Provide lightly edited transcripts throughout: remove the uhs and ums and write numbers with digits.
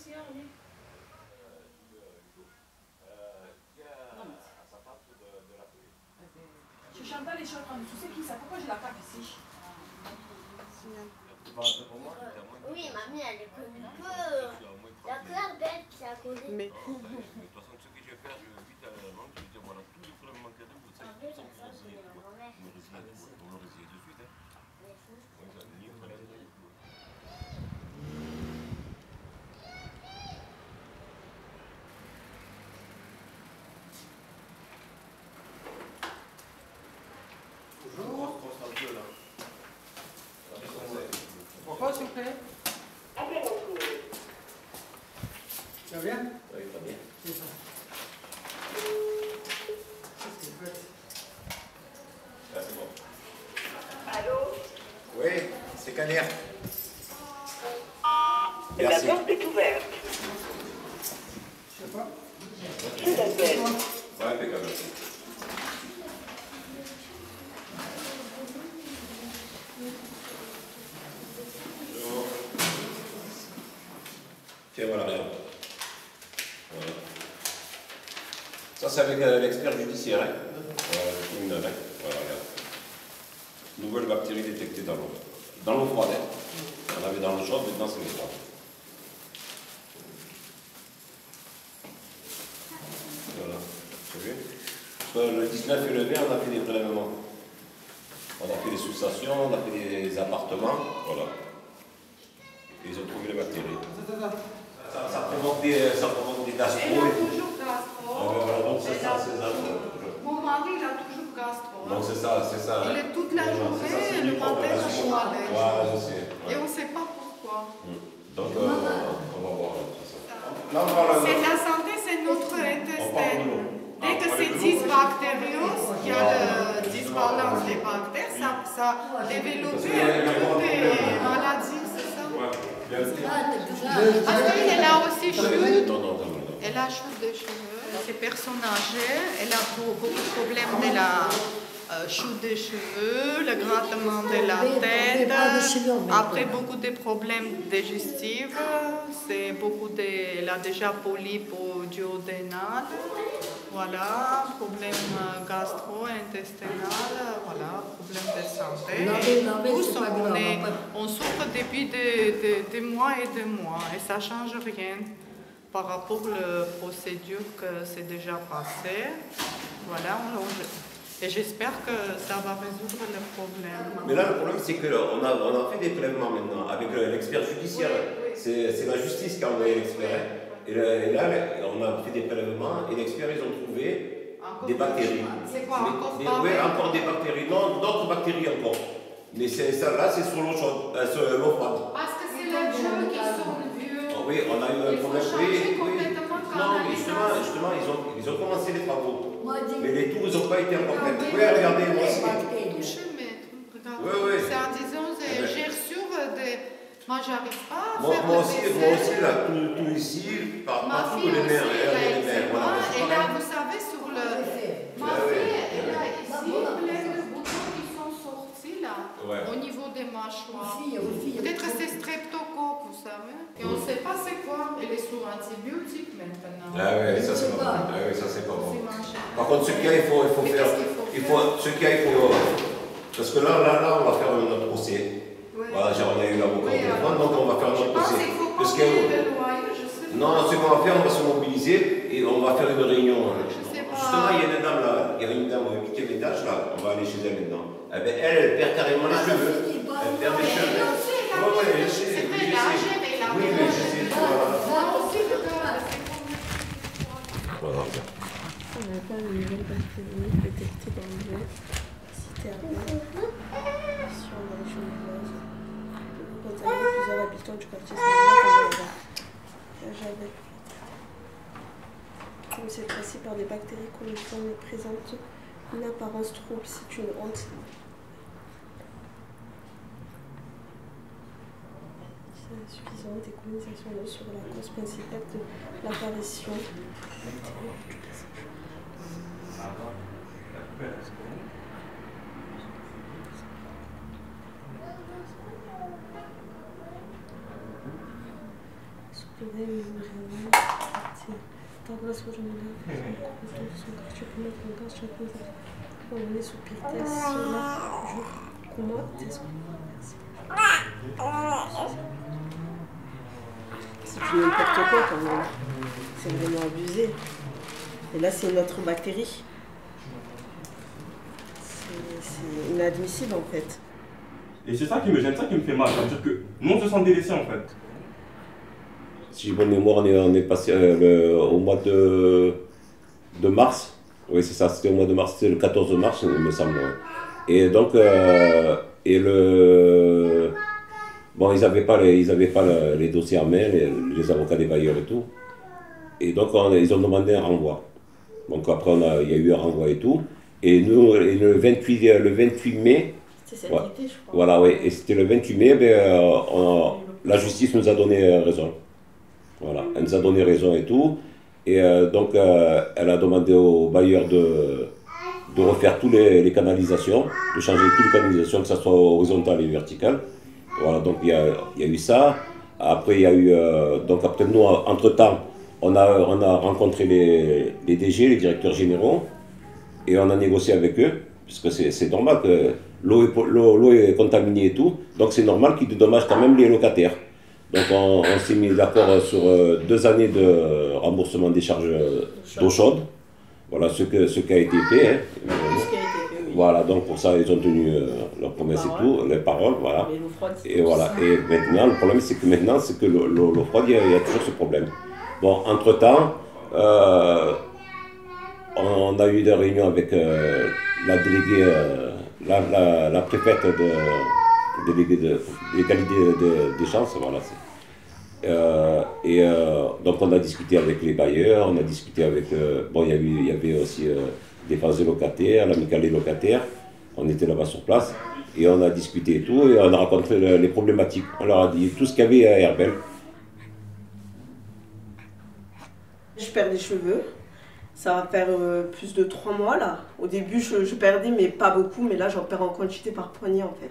l'océan, lui. Non, mais ça parle de la pluie. Je chante pas les choses comme tu sais qui ça. Pourquoi je la tape ici? Oui, mamie, elle est connue que la claire belle qui a connu. Mais de toute façon, ce que je vais faire, je vais vite à la langue, je vais dire voilà, tous les problèmes manqués de vous, ça y est, vous me résignez de suite. Bonjour. Pourquoi s'il vous plaît? Tu vas bien? Oui, très bien. C'est ça. Qu'est-ce que vous faites? Là, c'est bon. Allô? Oui, c'est Caner. Merci. La porte est ouverte. Je sais pas. Tout à fait. Ouais, impeccable. Tiens, voilà, regarde. Voilà. Ça, c'est avec l'expert judiciaire, hein, criminel, hein. Voilà, regarde. Nouvelle bactérie détectée dans l'eau. Dans l'eau froide, hein. On avait dans l'eau chaude, maintenant c'est froid. Voilà. Tu as vu? Entre le 19 et le 20, on a fait des prélèvements. On a fait des sous-stations, on a fait des appartements. Voilà. Et ils ont trouvé les bactéries. Ça provoque des gastro. Elle a toujours gastro. Ah, donc c'est ça, c'est ça. Mon mari, il a toujours gastro. Donc c'est ça. Il est toute la journée, le matin, je suis malade. Ouais, je sais. Et on ne sait pas pourquoi. Donc on va voir. C'est la santé, c'est notre intestin. Dès que c'est dysbactériose, il y a la dysbalance des bactéries, ça développe des maladies, c'est ça? Après, elle a aussi chute de cheveux. C'est personne âgée, elle a beaucoup de problèmes de la chute de cheveux, le grattement de la tête. Après, beaucoup de problèmes digestifs. C'est beaucoup de. Elle a déjà polype au duodénal. Voilà, problème gastro-intestinal, voilà, problème de santé. Non, tous, on souffre depuis des mois et des mois et ça ne change rien par rapport aux procédures que c'est déjà passé. Voilà, et j'espère que ça va résoudre le problème. Mais là, le problème, c'est qu'on a fait des prélèvements maintenant avec l'expert judiciaire. Oui. C'est la justice qui a envoyé l'expert. Oui. Et là, on a fait des prélèvements et les experts, ils ont trouvé encore des bactéries. C'est quoi, encore oui, encore des bactéries. Non, d'autres bactéries encore. Mais celle-là, c'est sur l'eau chaude, sur l'eau froide. Parce que c'est les jeunes qui sont vieux. Oh, oui, on a eu un problème. Oui, complètement oui. Non, mais justement ils ont commencé les travaux. Mais les tours, ils n'ont pas été encore faits. Oui, regardez, moi aussi. Oui. C'est en disant, j'ai reçu des... Moi, j'arrive pas à faire moi aussi, là, tout ici, partout les mères. Et là, vous savez, sur le... Ma fille, elle a ici plein de boutons qui sont sortis, là, au niveau des mâchoires. Peut-être c'est streptocoque, vous savez. Et on ne sait pas c'est quoi. Elle est sous antibiotiques maintenant. Ah oui, ça, c'est pas bon. Par contre, ce cas, il faut faire... Ce cas, il faut... Parce que là, on va faire notre procès. Voilà, on a eu l'avocat au téléphone, donc on va faire notre procès. Parce que non, ce qu'on va faire, on va se mobiliser et on va faire une réunion. Justement, il y a une dame là, il y a une dame au 8e étage là, on va aller chez elle maintenant. Elle perd carrément les cheveux. Elle perd les cheveux. C'est vrai, elle a gêné, elle a gêné. Oui, mais je sais, voilà. On n'a pas une nouvelle bactérie détectée dans le nez. Cité à sur la cheveux. Plusieurs habitants du quartier comme c'est tracé par des bactéries coliformes et présente une apparence trouble, c'est une honte. C'est insuffisant, des communications sur la cause principale de l'apparition. C'est plus n'importe quoi quand même. C'est vraiment abusé. Et là, c'est une autre bactérie. C'est inadmissible en fait. Et c'est ça qui me gêne, ça qui me fait mal. C'est-à-dire que nous, on se sent délaissés en fait. Si j'ai bonne mémoire, on est passé au mois de mars. Oui, c'est ça, c'était au mois de mars, c'était le 14 mars, il me semble. Et donc, bon, ils n'avaient pas, les dossiers en main, les avocats des bailleurs et tout. Et donc, ils ont demandé un renvoi. Donc après, il y a eu un renvoi et tout. Et nous, le 28 mai... C'était cet été, je crois. Voilà, oui. Et c'était le 28 mai, la justice nous a donné raison. Voilà, elle nous a donné raison et tout. Et donc, elle a demandé aux bailleurs de refaire tous les canalisations, de changer toutes les canalisations, que ce soit horizontales et verticales. Voilà, donc il y a eu ça. Après, il y a eu... donc après, nous, entre-temps, on a rencontré les DG, les directeurs généraux, et on a négocié avec eux, puisque c'est normal que l'eau est contaminée et tout, donc c'est normal qu'ils dédommagent quand même les locataires. Donc on s'est mis d'accord sur 2 années de remboursement des charges d'eau chaude. Voilà ce qui a été fait. Hein. Voilà, donc pour ça, ils ont tenu leur promesse et tout, les paroles, voilà. Et voilà. Et maintenant, le problème, c'est que l'eau froide, il y a toujours ce problème. Bon, entre-temps, on a eu des réunions avec la déléguée, la préfète de l'égalité des chances, voilà. Donc on a discuté avec les bailleurs, on a discuté avec... bon, il y avait aussi des phases de locataires, l'amicale des locataires, on était là-bas sur place, et on a discuté et tout, et on a raconté les problématiques. On leur a dit tout ce qu'il y avait à Air Bel. Je perds des cheveux, ça va faire plus de 3 mois là. Au début je perdais mais pas beaucoup, mais là j'en perds en quantité par poignée en fait.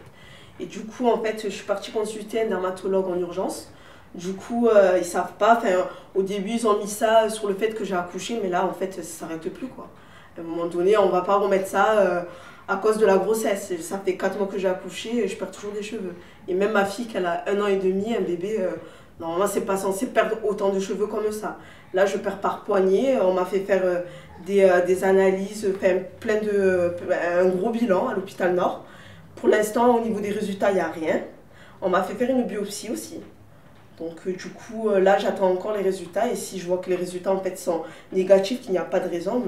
Et du coup en fait je suis partie consulter un dermatologue en urgence. Du coup ils savent pas, enfin, au début ils ont mis ça sur le fait que j'ai accouché, mais là en fait ça s'arrête plus quoi. À un moment donné on va pas remettre ça à cause de la grossesse. Ça fait 4 mois que j'ai accouché et je perds toujours des cheveux. Et même ma fille qu'elle a 1 an et demi, un bébé... normalement, c'est pas censé perdre autant de cheveux comme ça. Là, je perds par poignée. On m'a fait faire des analyses, un gros bilan à l'hôpital Nord. Pour l'instant, au niveau des résultats, il n'y a rien. On m'a fait faire une biopsie aussi. Donc, du coup, là, j'attends encore les résultats. Et si je vois que les résultats, en fait, sont négatifs, qu'il n'y a pas de raison,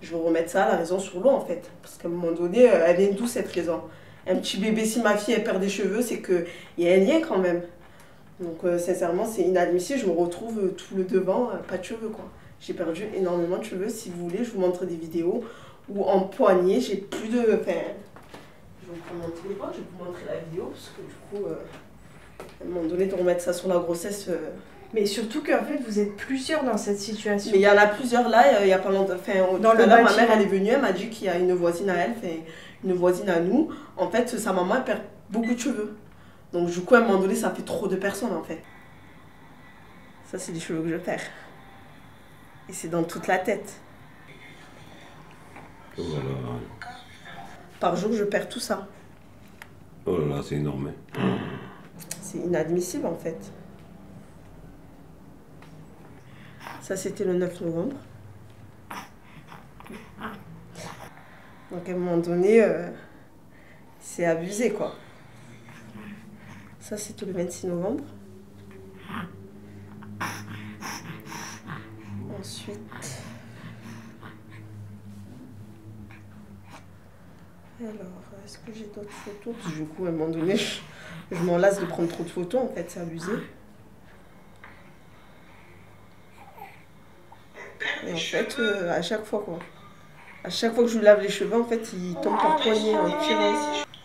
je vais remettre ça à la raison sur l'eau, en fait. Parce qu'à un moment donné, elle vient d'où cette raison? Un petit bébé, si ma fille, elle perd des cheveux, c'est qu'il y a un lien quand même. Donc sincèrement, c'est inadmissible, je me retrouve tout le devant, pas de cheveux quoi. J'ai perdu énormément de cheveux, si vous voulez, je vous montre des vidéos où en poignée, j'ai plus de... Enfin, je vais vous prendre mon téléphone, je vais vous montrer la vidéo, parce que du coup, à un moment donné, de remettre ça sur la grossesse... Mais surtout qu'en fait, vous êtes plusieurs dans cette situation. Mais il y en a plusieurs là, il y a pas longtemps... Enfin, dans le là, ma mère, elle est venue, elle m'a dit qu'il y a une voisine à elle, enfin, une voisine à nous. En fait, sa maman, elle perd beaucoup de cheveux. Donc du coup, à un moment donné, ça fait trop de personnes en fait. Ça, c'est des cheveux que je perds. Et c'est dans toute la tête. Oh là là. Par jour, je perds tout ça. Oh là là, c'est énorme. C'est inadmissible en fait. Ça, c'était le 9 novembre. Donc à un moment donné, c'est abusé quoi. Ça, c'était le 26 novembre. Ensuite... Alors, est-ce que j'ai d'autres photos? Parce que du coup, à un moment donné, je m'en lasse de prendre trop de photos, en fait, c'est abusé. Et en fait, à chaque fois, quoi. À chaque fois que je lui lave les cheveux, en fait, il tombe par poignée, en tirant.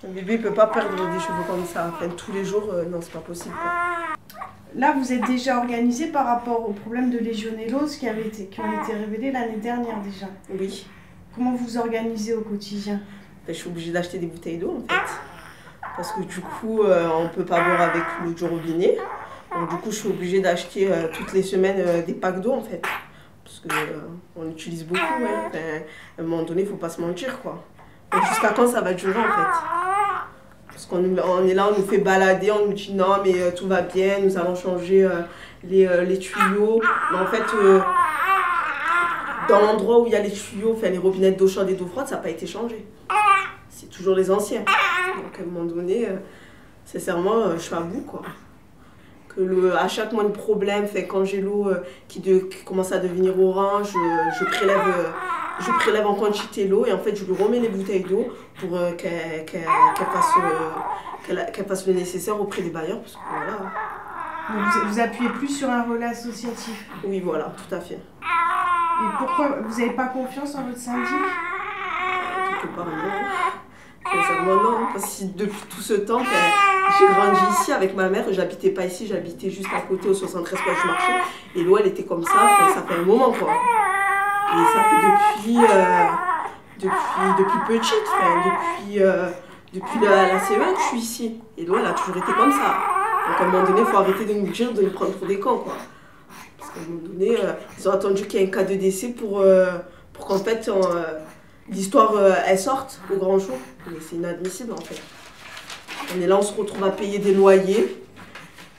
Un bébé ne peut pas perdre des cheveux comme ça. Enfin, tous les jours, non, c'est pas possible. Quoi. Là, vous êtes déjà organisé par rapport au problème de légionellose qui ont été révélés l'année dernière déjà. Oui. Comment vous organisez au quotidien? Ben, je suis obligée d'acheter des bouteilles d'eau en fait. Parce que du coup, on ne peut pas boire avec l'eau du robinet. Donc, du coup, je suis obligée d'acheter toutes les semaines des packs d'eau, en fait. Parce qu'on utilise beaucoup, ouais. Ben, à un moment donné, il ne faut pas se mentir, quoi. Jusqu'à quand ça va durer, en fait? Parce qu'on est là, on nous fait balader, on nous dit non, mais tout va bien, nous allons changer les tuyaux. Mais en fait, dans l'endroit où il y a les tuyaux, enfin, les robinets d'eau chaude et d'eau froide, ça n'a pas été changé. C'est toujours les anciens. Donc, à un moment donné, sincèrement, je suis à bout, quoi. Que à chaque mois de problème, fait, quand j'ai l'eau qui commence à devenir orange, je prélève en quantité l'eau et en fait je lui remets les bouteilles d'eau pour qu'elle fasse le nécessaire auprès des bailleurs. Parce que, voilà. Donc vous appuyez plus sur un relais associatif? Oui, voilà, tout à fait. Et pourquoi vous n'avez pas confiance en votre syndic? Quelque part, non. Sincèrement, non. Parce que depuis tout ce temps, j'ai grandi ici avec ma mère, j'habitais pas ici, j'habitais juste à côté au 73 place du marché. Et l'eau, elle était comme ça, ça fait un moment, quoi. Et ça fait depuis petite, depuis la CE1 que je suis ici. Et l'eau, elle a toujours été comme ça. Donc à un moment donné, il faut arrêter de nous dire, de nous prendre pour des cons, quoi. Parce qu'à un moment donné, ils ont attendu qu'il y ait un cas de décès pour qu'en fait, l'histoire, elle sorte au grand jour. Mais c'est inadmissible, en fait. On est là, on se retrouve à payer des loyers,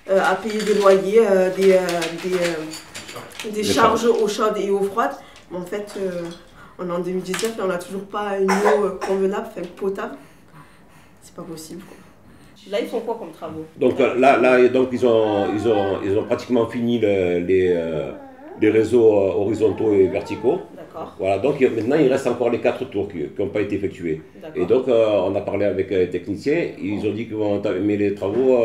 des charges eau chaude et eau froide. Mais en fait, on est en 2019 et on n'a toujours pas une eau convenable, enfin potable. C'est pas possible, quoi. Là, ils font quoi comme travaux? Donc là donc, ils ont pratiquement fini les réseaux horizontaux et verticaux. Voilà, donc maintenant il reste encore les 4 tours qui n'ont pas été effectués. Et donc on a parlé avec les techniciens, ils ont dit qu'ils vont entamer les travaux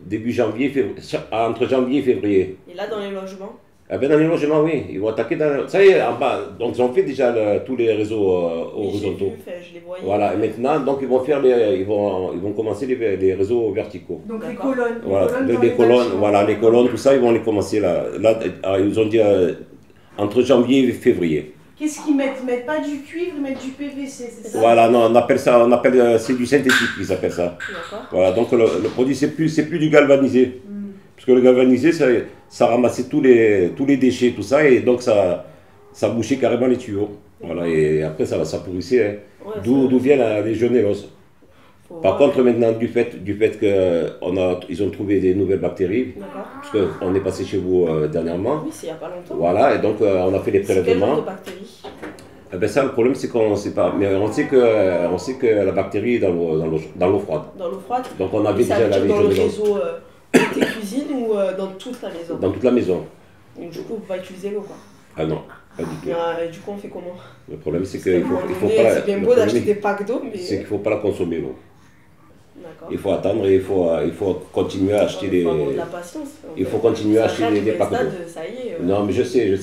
début janvier, entre janvier et février. Et là dans les logements? Eh bien, dans les logements, oui, ils vont attaquer dans... Ça y est, en bas, donc ils ont fait déjà tous les réseaux horizontaux. Vu, je les voyais. Voilà, et maintenant, donc ils vont commencer les réseaux verticaux. Donc les colonnes. Voilà, les colonnes, tout ça, ils vont les commencer là. Là, ils ont dit... entre janvier et février. Qu'est-ce qu'ils mettent? Ils ne mettent pas du cuivre, ils mettent du PVC, c'est ça? Voilà, non, on appelle c'est du synthétique, ils appellent ça. D'accord. Voilà, donc le produit, c'est plus du galvanisé. Mm. Parce que le galvanisé, ça ramassait tous les déchets, tout ça, et donc ça bouchait carrément les tuyaux. Voilà, et après, ça pourrissait, hein. Ouais, d'où vient la légionellose. Par contre, maintenant, du fait qu'ils ont trouvé des nouvelles bactéries, parce qu'on est passé chez vous dernièrement. Oui, c'est il n'y a pas longtemps. Voilà, et donc on a fait des prélèvements. Quel genre de bactéries? Eh ben ça, le problème, c'est qu'on ne sait pas. Mais on sait que la bactérie est dans l'eau froide. Dans l'eau froide. Donc on avait déjà la légionellose. Dans le réseau des cuisines ou dans toute la maison? Dans toute la maison. Donc du coup, on ne peut pas utiliser l'eau, quoi. Ah non. Du coup, on fait comment? Le problème, c'est qu'il faut pas. C'est bien beau d'acheter des packs d'eau, mais c'est qu'il faut pas la consommer, l'eau. Il faut attendre et il faut continuer à acheter des. Il faut continuer à acheter des packs d'eau. Non, mais je sais.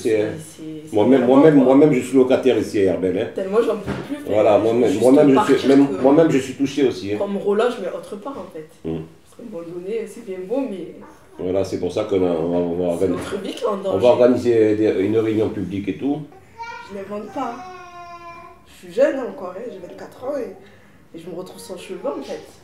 Moi-même, je suis locataire ici à Air Bel. Tellement j'en peux plus. Voilà, moi-même, je suis touché aussi. Comme relâche, mais autre part, en fait. Parce qu'à un moment donné, c'est bien beau, mais. Voilà, c'est pour ça qu'on va organiser une réunion publique et tout. Je ne l'invente pas. Je suis jeune encore, j'ai 24 ans et je me retrouve sans cheveux, en fait.